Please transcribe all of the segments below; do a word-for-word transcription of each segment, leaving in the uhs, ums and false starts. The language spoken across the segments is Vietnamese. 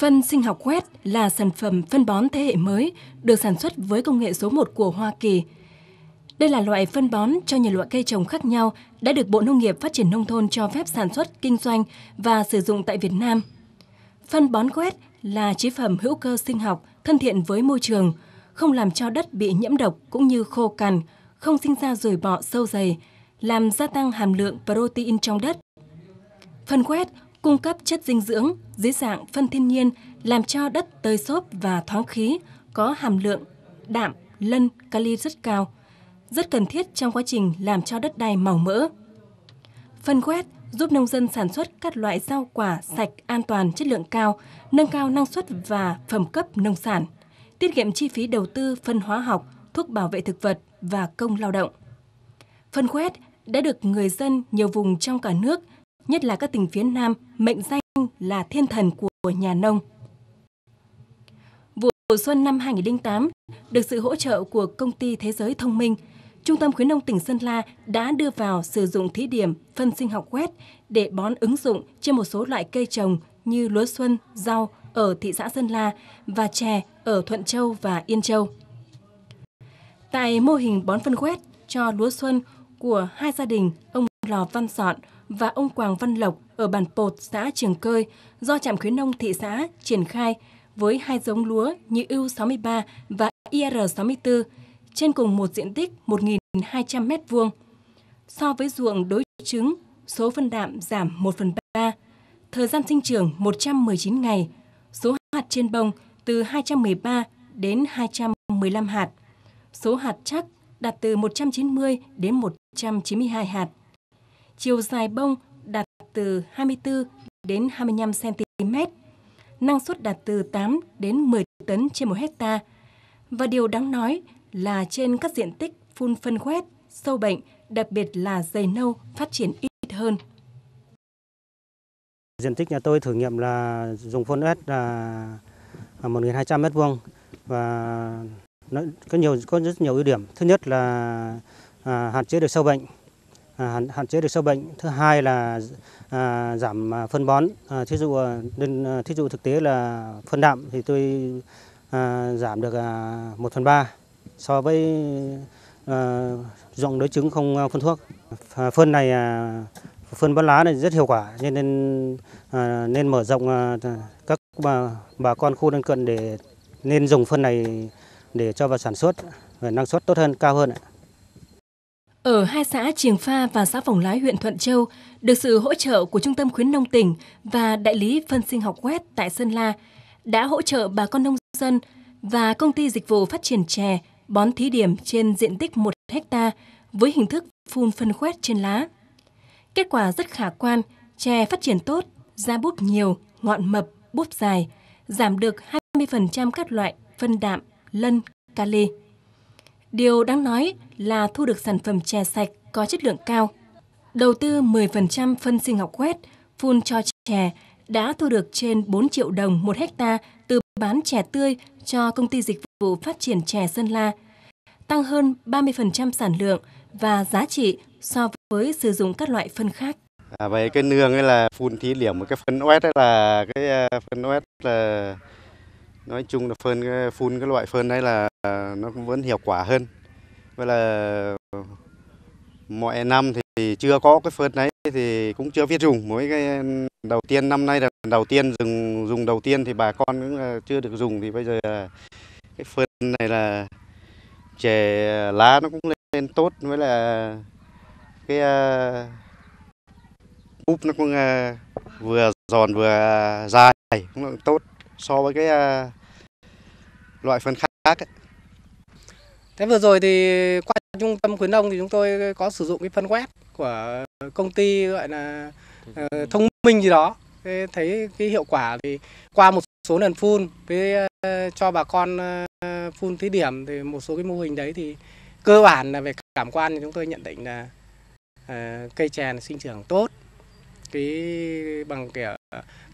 Phân sinh học W E H G là sản phẩm phân bón thế hệ mới được sản xuất với công nghệ số một của Hoa Kỳ. Đây là loại phân bón cho nhiều loại cây trồng khác nhau đã được Bộ Nông nghiệp Phát triển Nông thôn cho phép sản xuất, kinh doanh và sử dụng tại Việt Nam. Phân bón W E H G là chế phẩm hữu cơ sinh học, thân thiện với môi trường, không làm cho đất bị nhiễm độc cũng như khô cằn, không sinh ra ruồi bọ sâu dày, làm gia tăng hàm lượng protein trong đất. Phân W E H G cung cấp chất dinh dưỡng dưới dạng phân thiên nhiên làm cho đất tơi xốp và thoáng khí, có hàm lượng đạm, lân, kali rất cao, rất cần thiết trong quá trình làm cho đất đai màu mỡ. Phân W E H G giúp nông dân sản xuất các loại rau quả sạch, an toàn, chất lượng cao, nâng cao năng suất và phẩm cấp nông sản, tiết kiệm chi phí đầu tư phân hóa học, thuốc bảo vệ thực vật và công lao động. Phân W E H G đã được người dân nhiều vùng trong cả nước, nhất là các tỉnh phía Nam, mệnh danh là thiên thần của nhà nông. Vụ xuân năm hai nghìn không trăm lẻ tám, được sự hỗ trợ của Công ty Thế giới Thông minh, Trung tâm Khuyến nông tỉnh Sơn La đã đưa vào sử dụng thí điểm phân sinh học W E H G để bón ứng dụng trên một số loại cây trồng như lúa xuân, rau ở thị xã Sơn La và chè ở Thuận Châu và Yên Châu. Tại mô hình bón phân W E H G cho lúa xuân của hai gia đình ông Lò Văn Sọn và ông Quàng Văn Lộc ở bản Pột, xã Trường Cơi do Trạm Khuyến nông thị xã triển khai với hai giống lúa như I U sáu mươi ba và I R sáu mươi tư trên cùng một diện tích một nghìn hai trăm mét vuông. So với ruộng đối chứng, số phân đạm giảm một phần ba, thời gian sinh trưởng một trăm mười chín ngày, số hạt trên bông từ hai trăm mười ba đến hai trăm mười lăm hạt, số hạt chắc đạt từ một trăm chín mươi đến một trăm chín mươi hai hạt. Chiều dài bông đạt từ hai mươi tư đến hai mươi lăm xăng ti mét, năng suất đạt từ tám đến mười tấn trên một hecta. Và điều đáng nói là trên các diện tích phun phân W E H G, sâu bệnh, đặc biệt là dày nâu phát triển ít hơn. Diện tích nhà tôi thử nghiệm là dùng phân W E H G là một nghìn hai trăm mét vuông và nó có nhiều có rất nhiều ưu điểm. Thứ nhất là à, hạn chế được sâu bệnh. À, hạn chế được sâu bệnh. Thứ hai là à, giảm phân bón. À, thí dụ nên thí dụ thực tế là phân đạm thì tôi à, giảm được à, một phần ba so với à, ruộng đối chứng không phân thuốc. À, phân này à, phân bón lá này rất hiệu quả nên nên, à, nên mở rộng à, các bà, bà con khu lân cận để nên dùng phân này để cho vào sản xuất và năng suất tốt hơn, cao hơn. Ở hai xã Triềng Pha và xã Phổng Lái, huyện Thuận Châu, được sự hỗ trợ của Trung tâm Khuyến nông tỉnh và đại lý phân sinh học W E H G tại Sơn La, đã hỗ trợ bà con nông dân và Công ty Dịch vụ Phát triển Chè bón thí điểm trên diện tích một hecta với hình thức phun phân W E H G trên lá. Kết quả rất khả quan, chè phát triển tốt, ra búp nhiều, ngọn mập, búp dài, giảm được hai mươi phần trăm các loại phân đạm, lân, kali. Điều đáng nói là thu được sản phẩm chè sạch có chất lượng cao. Đầu tư mười phần trăm phân sinh học W E H G phun cho chè đã thu được trên bốn triệu đồng một hecta từ bán chè tươi cho Công ty Dịch vụ Phát triển Chè Sơn La, tăng hơn ba mươi phần trăm sản lượng và giá trị so với sử dụng các loại phân khác. À, về cái nương ấy là phun thí điểm một cái phân W E H G ấy là cái phân W E H G là nói chung là phân phun cái loại phân đấy là nó cũng vẫn hiệu quả hơn. Vậy là mọi năm thì chưa có cái phân đấy thì cũng chưa biết dùng. Mỗi cái đầu tiên năm nay là đầu tiên dùng dùng đầu tiên thì bà con cũng chưa được dùng, thì bây giờ cái phân này là chè lá nó cũng lên tốt, với là cái úp nó cũng vừa giòn vừa dài, cũng tốt so với cái loại phân khác ấy. Thế vừa rồi thì qua Trung tâm Khuyến nông thì chúng tôi có sử dụng cái phân W E H G của công ty gọi là uh, thông minh gì đó. Thế thấy cái hiệu quả thì qua một số lần phun với uh, cho bà con uh, phun thí điểm thì một số cái mô hình đấy thì cơ bản là về cảm quan thì chúng tôi nhận định là uh, cây chè sinh trưởng tốt. Cái bằng kiểu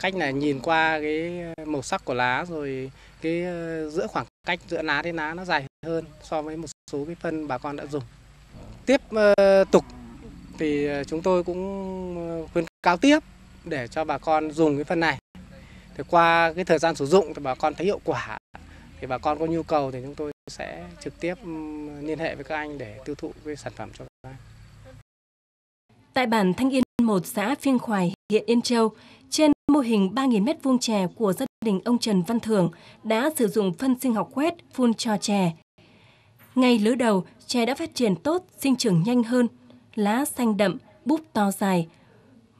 cách là nhìn qua cái màu sắc của lá, rồi cái giữa khoảng cách giữa lá đến lá nó dài hơn so với một số cái phân bà con đã dùng. Tiếp uh, tục thì chúng tôi cũng khuyến cáo tiếp để cho bà con dùng cái phân này. Thì qua cái thời gian sử dụng thì bà con thấy hiệu quả, thì bà con có nhu cầu thì chúng tôi sẽ trực tiếp liên hệ với các anh để tiêu thụ cái sản phẩm cho các anh. Tại bản Thanh Yên một, xã Phiêng Khoài, huyện Yên Châu, trên mô hình ba nghìn mét vuông chè của gia đình ông Trần Văn Thường đã sử dụng phân sinh học quét phun cho chè. Ngay lứa đầu, chè đã phát triển tốt, sinh trưởng nhanh hơn, lá xanh đậm, búp to dài.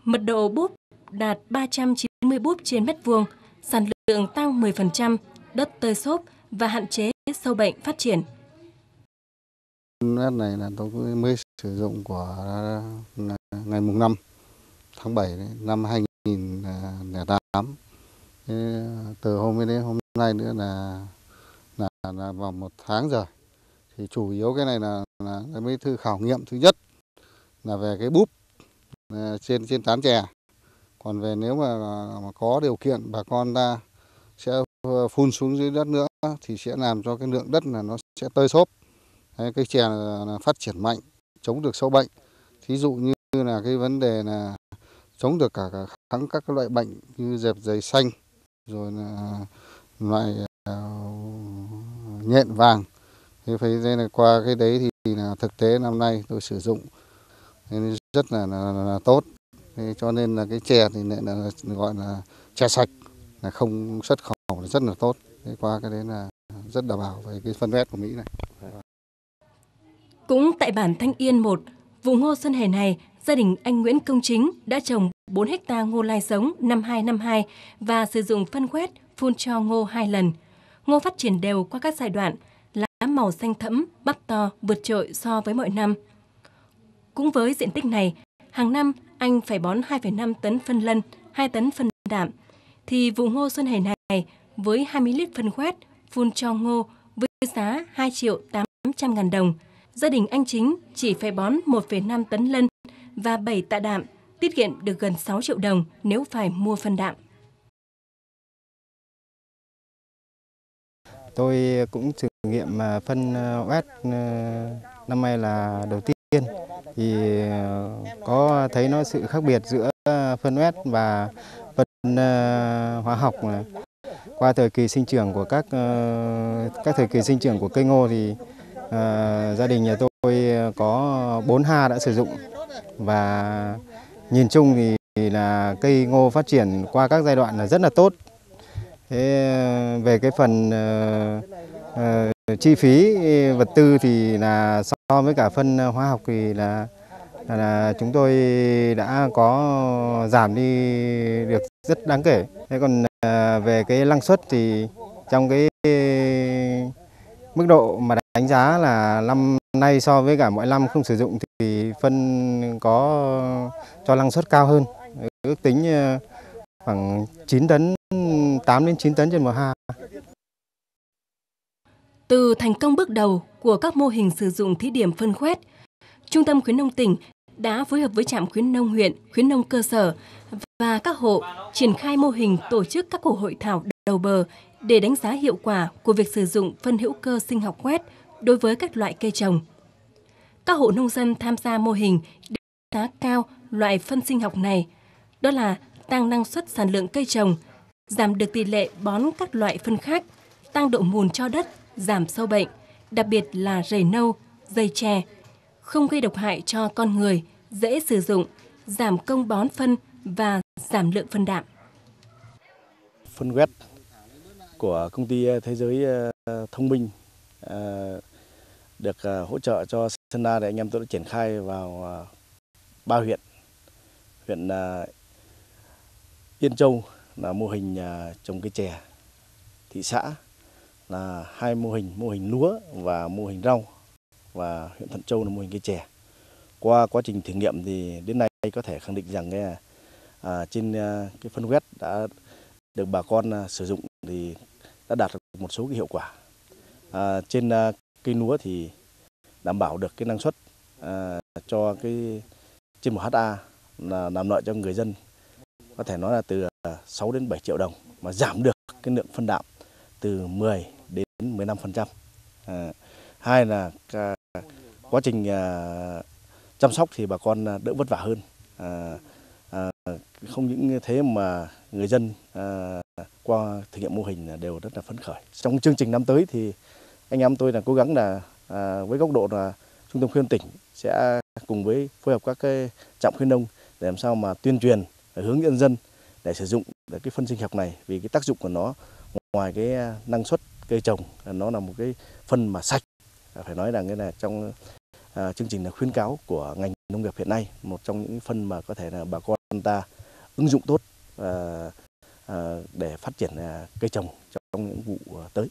Mật độ búp đạt ba trăm chín mươi búp trên mét vuông, sản lượng tăng mười phần trăm, đất tơi xốp và hạn chế sâu bệnh phát triển. Đất này là tôi mới sử dụng của ngày mùng năm tháng bảy năm hai nghìn không trăm lẻ tám. Từ hôm đến hôm nay nữa là là, là vào một tháng rồi. Thì chủ yếu cái này là, là mấy thứ khảo nghiệm thứ nhất là về cái búp trên trên tán chè. Còn về nếu mà, mà có điều kiện bà con ta sẽ phun xuống dưới đất nữa thì sẽ làm cho cái lượng đất là nó sẽ tơi xốp. Đấy, cái chè là phát triển mạnh, chống được sâu bệnh. Thí dụ như là cái vấn đề là chống được cả, cả kháng các loại bệnh như dẹp giày xanh, rồi là loại uh, nhện vàng. Thế phải nên là qua cái đấy thì là thực tế năm nay tôi sử dụng nên rất là, là, là tốt. Thế cho nên là cái chè thì lại là gọi là chè sạch, là không xuất khẩu là rất là tốt. Thế qua cái đấy là rất đảm bảo về cái phân vét của Mỹ này. Cũng tại bản Thanh Yên một, vùng ngô xuân hè này, gia đình anh Nguyễn Công Chính đã trồng bốn héc ta ngô lai giống năm hai năm hai và sử dụng phân quét phun cho ngô hai lần. Ngô phát triển đều qua các giai đoạn, lá màu xanh thẫm, bắp to, vượt trội so với mọi năm. Cũng với diện tích này, hàng năm anh phải bón hai phẩy năm tấn phân lân, hai tấn phân đạm. Thì vụ ngô xuân hè này với hai mươi lít phân quét phun cho ngô với giá hai triệu tám trăm ngàn đồng, gia đình anh Chính chỉ phải bón một phẩy năm tấn lân và bảy tạ đạm, tiết kiệm được gần sáu triệu đồng nếu phải mua phân đạm. Tôi cũng thử nghiệm phân quét năm nay là đầu tiên thì có thấy nó sự khác biệt giữa phân quét và phân hóa học. Qua thời kỳ sinh trưởng của các các thời kỳ sinh trưởng của cây ngô thì À, gia đình nhà tôi có bốn ha đã sử dụng và nhìn chung thì, thì là cây ngô phát triển qua các giai đoạn là rất là tốt. Thế về cái phần uh, uh, chi phí vật tư thì là so với cả phân hóa học thì là, là, là chúng tôi đã có giảm đi được rất đáng kể. Thế còn uh, về cái năng suất thì trong cái mức độ mà đánh giá là năm nay so với cả mọi năm không sử dụng thì phân có cho năng suất cao hơn, ước tính khoảng chín tấn, tám đến chín tấn trên một ha. Từ thành công bước đầu của các mô hình sử dụng thí điểm phân quét, Trung tâm khuyến nông tỉnh đã phối hợp với trạm khuyến nông huyện, khuyến nông cơ sở và các hộ triển khai mô hình tổ chức các cuộc hội thảo đầu bờ để đánh giá hiệu quả của việc sử dụng phân hữu cơ sinh học quét đối với các loại cây trồng. Các hộ nông dân tham gia mô hình đánh giá cao loại phân sinh học này, đó là tăng năng suất sản lượng cây trồng, giảm được tỷ lệ bón các loại phân khác, tăng độ mùn cho đất, giảm sâu bệnh, đặc biệt là rầy nâu, dây chè, không gây độc hại cho con người, dễ sử dụng, giảm công bón phân và giảm lượng phân đạm. Phân quét của công ty Thế giới Thông Minh được hỗ trợ cho Sơn La để anh em tôi đã triển khai vào ba huyện. Huyện Yên Châu là mô hình trồng cây chè, thị xã là hai mô hình, mô hình lúa và mô hình rau, và huyện Thuận Châu là mô hình cây chè. Qua quá trình thử nghiệm thì đến nay có thể khẳng định rằng cái, à, trên cái phân quét đã được bà con sử dụng thì đã đạt được một số cái hiệu quả. À, trên à, cây lúa thì đảm bảo được cái năng suất à, cho cái trên một ha là làm lợi cho người dân có thể nói là từ sáu đến bảy triệu đồng, mà giảm được cái lượng phân đạm từ mười đến mười lăm phần trăm. À, hai là à, quá trình à, chăm sóc thì bà con đỡ vất vả hơn. À, à, không những thế mà người dân à, qua thực hiện mô hình đều rất là phấn khởi. Trong chương trình năm tới thì anh em tôi là cố gắng là à, với góc độ là Trung tâm khuyến tỉnh sẽ cùng với phối hợp các cái trạm khuyến nông để làm sao mà tuyên truyền hướng dẫn dân để sử dụng để cái phân sinh học này, vì cái tác dụng của nó ngoài cái năng suất cây trồng, nó là một cái phân mà sạch. Phải nói rằng cái là trong à, chương trình là khuyến cáo của ngành nông nghiệp hiện nay, một trong những phân mà có thể là bà con ta ứng dụng tốt à, à, để phát triển à, cây trồng trong những vụ à, tới.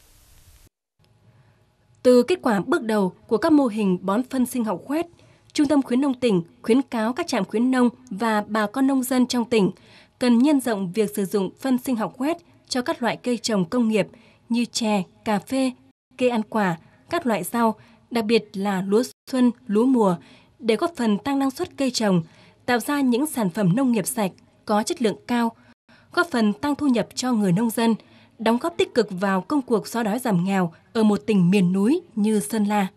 Từ kết quả bước đầu của các mô hình bón phân sinh học khuét, Trung tâm khuyến nông tỉnh khuyến cáo các trạm khuyến nông và bà con nông dân trong tỉnh cần nhân rộng việc sử dụng phân sinh học khuét cho các loại cây trồng công nghiệp như chè, cà phê, cây ăn quả, các loại rau, đặc biệt là lúa xuân, lúa mùa, để góp phần tăng năng suất cây trồng, tạo ra những sản phẩm nông nghiệp sạch, có chất lượng cao, góp phần tăng thu nhập cho người nông dân, đóng góp tích cực vào công cuộc xóa đói giảm nghèo ở một tỉnh miền núi như Sơn La.